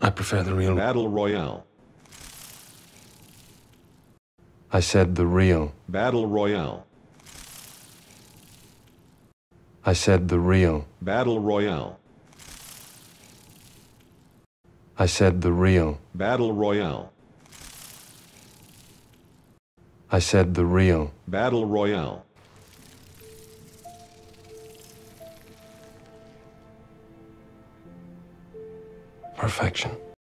I prefer the real Battle Royale. I said the real Battle Royale. I said the real Battle Royale. I said the real Battle Royale. I said the real Battle Royale. Perfection.